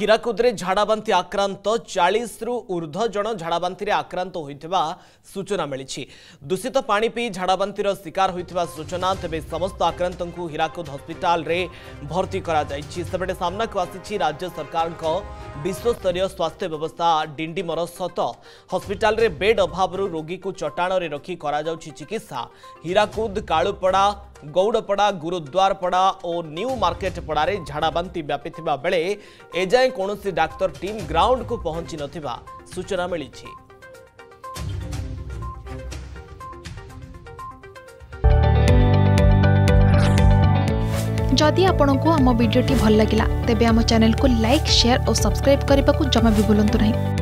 हीराकुदरे झाड़ाबांती आक्रांत 40 रु ऊर्ध्व जन झाड़ाबांती आक्रांत होइथिबा सूचना मिली। दूषित पानी पी झाड़ाबांतीर शिकार होइथिबा सूचना। तेबे समस्त आक्रांतंकु हीराकुद हॉस्पिटल रे भर्ती करा जायछि। सेबेटे सामनाकु आसिछि राज्य सरकारक विश्वस्तरीय स्वास्थ्य व्यवस्था डिंडीमर सत। हॉस्पिटल रे बेड अभावरु रोगी को चट्टाण रे रखी करा जाउछि चिकित्सा। हीराकुद काळुपड़ा गौड़पड़ा गुरुद्वारपड़ा और न्यू मार्केट पड़ा रे झाड़ाबांती व्यापीथिबा बेले एजाए कोनोसी डाक्टर टीम ग्राउंड को पहुंची नथिबा सूचना मिली। जदि आपंक आम भिडी भल लगा तेब आम चैनल को लाइक शेयर और सब्सक्राइब करने को जमा भी भूलु नहीं।